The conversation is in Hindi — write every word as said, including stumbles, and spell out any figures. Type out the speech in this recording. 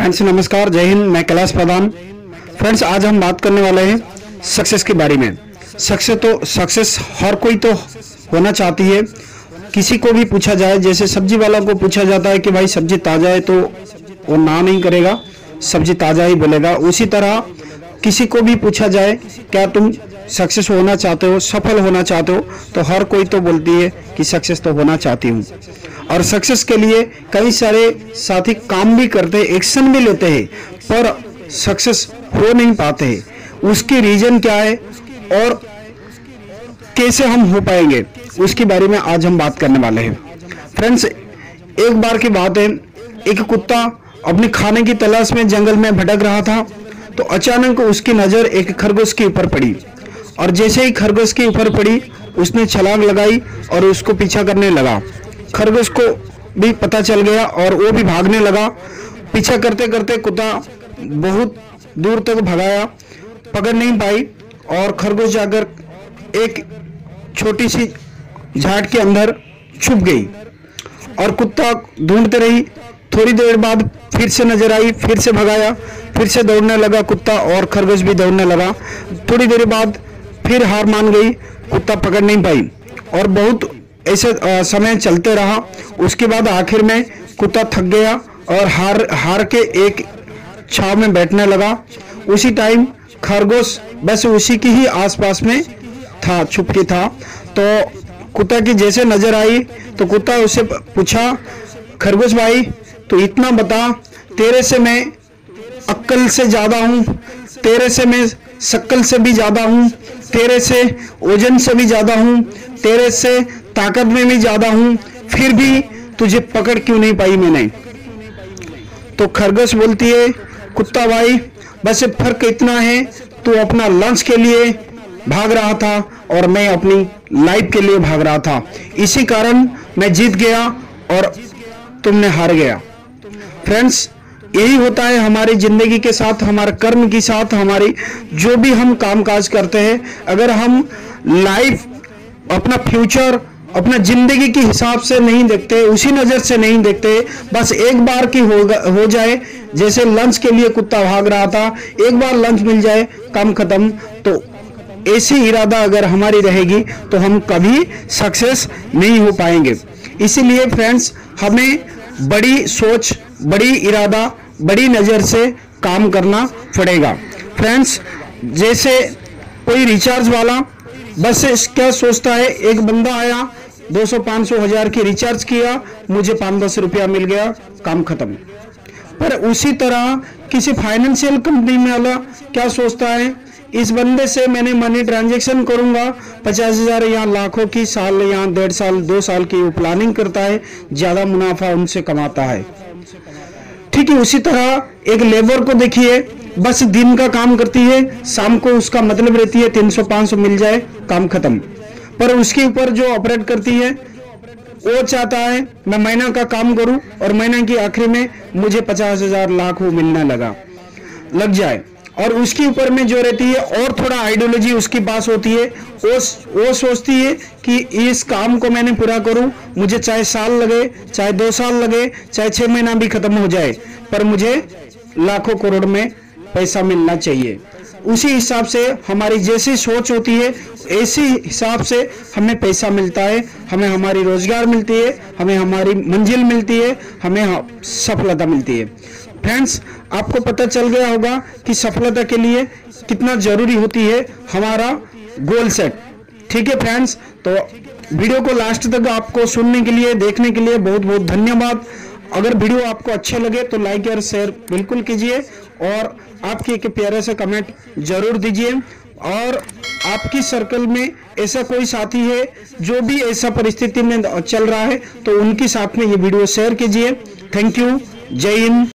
फ्रेंड्स नमस्कार, जय हिंद। मैं कैलाश प्रधान। फ्रेंड्स आज हम बात करने वाले हैं सक्सेस के बारे में। सक्सेस तो सक्सेस हर कोई तो होना चाहती है। किसी को भी पूछा जाए, जैसे सब्जी वाला को पूछा जाता है कि भाई सब्जी ताज़ा है, तो वो ना नहीं करेगा, सब्जी ताज़ा ही बोलेगा। उसी तरह किसी को भी पूछा जाए क्या तुम सक्सेस होना चाहते हो, सफल होना चाहते हो, तो हर कोई तो बोलती है कि सक्सेस तो होना चाहती हूँ। और सक्सेस के लिए कई सारे साथी काम भी करते हैं, एक्शन भी लेते हैं, पर सक्सेस हो नहीं पाते हैं। उसकी रीज़न क्या है और कैसे हम हो पाएंगे, उसके बारे में आज हम बात करने वाले हैं। फ्रेंड्स एक बार की बात है, एक कुत्ता अपने खाने की तलाश में जंगल में भटक रहा था, तो अचानक उसकी नज़र एक खरगोश के ऊपर पड़ी। और जैसे ही खरगोश के ऊपर पड़ी, उसने छलांग लगाई और उसको पीछा करने लगा। खरगोश को भी पता चल गया और वो भी भागने लगा। पीछा करते करते कुत्ता बहुत दूर तक भगाया, पकड़ नहीं पाई, और खरगोश जाकर एक छोटी सी झाड़ के अंदर छुप गई। और कुत्ता ढूंढते रही, थोड़ी देर बाद फिर से नजर आई, फिर से भगाया, फिर से दौड़ने लगा कुत्ता, और खरगोश भी दौड़ने लगा। थोड़ी देर बाद फिर हार मान गई, कुत्ता पकड़ नहीं पाई, और बहुत ऐसे समय चलते रहा। उसके बाद आखिर में कुत्ता थक गया और हार हार के एक छांव में बैठने लगा। उसी टाइम खरगोश बस उसी की ही आसपास में था, छुप के था। तो कुत्ता की जैसे नजर आई, तो कुत्ता उससे पूछा, खरगोश भाई तो इतना बता, तेरे से मैं अक्ल से ज़्यादा हूँ, तेरे से मैं शक्ल से भी ज़्यादा हूँ, तेरे से वजन से भी ज़्यादा हूँ, तेरे से ताकत में भी ज़्यादा हूँ, फिर भी तुझे पकड़ क्यों नहीं पाई मैंने। तो खरगोश बोलती है, कुत्ता भाई बस फर्क इतना है, तू अपना लंच के लिए भाग रहा था और मैं अपनी लाइफ के लिए भाग रहा था, इसी कारण मैं जीत गया और तुमने हार गया। फ्रेंड्स यही होता है हमारी ज़िंदगी के साथ, हमारे कर्म के साथ, हमारी जो भी हम कामकाज करते हैं। अगर हम लाइफ, अपना फ्यूचर, अपना ज़िंदगी के हिसाब से नहीं देखते, उसी नज़र से नहीं देखते, बस एक बार की हो हो जाए, जैसे लंच के लिए कुत्ता भाग रहा था, एक बार लंच मिल जाए काम खत्म, तो ऐसी इरादा अगर हमारी रहेगी तो हम कभी सक्सेस नहीं हो पाएंगे। इसीलिए फ्रेंड्स हमें बड़ी सोच, बड़ी इरादा, बड़ी नज़र से काम करना पड़ेगा। फ्रेंड्स जैसे कोई रिचार्ज वाला बस क्या सोचता है, एक बंदा आया, दो सौ, पाँच सौ, हज़ार की रिचार्ज किया, मुझे पाँच दस रुपया मिल गया, काम खत्म। पर उसी तरह किसी फाइनेंशियल कंपनी में वाला क्या सोचता है, इस बंदे से मैंने मनी ट्रांजेक्शन करूंगा, पचास हज़ार या लाखों की साल या डेढ़ साल दो साल की वो प्लानिंग करता है, ज़्यादा मुनाफा उनसे कमाता है। ठीक है, उसी तरह एक लेबर को देखिए, बस दिन का काम करती है, शाम को उसका मतलब रहती है तीन सौ, पाँच सौ मिल जाए, काम खत्म। पर उसके ऊपर जो ऑपरेट करती है, वो चाहता है मैं महीना का काम करूं और महीने की आखिरी में मुझे पचास हजार लाख वो मिलने लगा लग जाए। और उसके ऊपर में जो रहती है, और थोड़ा आइडियोलॉजी उसके पास होती है, वो वो सोचती है कि इस काम को मैंने पूरा करूं, मुझे चाहे साल लगे, चाहे दो साल लगे, चाहे छः महीना भी खत्म हो जाए, पर मुझे लाखों करोड़ में पैसा मिलना चाहिए। उसी हिसाब से हमारी जैसी सोच होती है, ऐसी हिसाब से हमें पैसा मिलता है, हमें हमारी रोजगार मिलती है, हमें हमारी मंजिल मिलती है, हमें सफलता मिलती है। फ्रेंड्स आपको पता चल गया होगा कि सफलता के लिए कितना जरूरी होती है हमारा गोल सेट। ठीक है फ्रेंड्स, तो वीडियो को लास्ट तक आपको सुनने के लिए, देखने के लिए बहुत बहुत धन्यवाद। अगर वीडियो आपको अच्छे लगे तो लाइक और शेयर बिल्कुल कीजिए, और आपके एक प्यारे से कमेंट जरूर दीजिए। और आपकी सर्कल में ऐसा कोई साथी है जो भी ऐसा परिस्थिति में चल रहा है, तो उनके साथ में ये वीडियो शेयर कीजिए। थैंक यू, जय हिंद।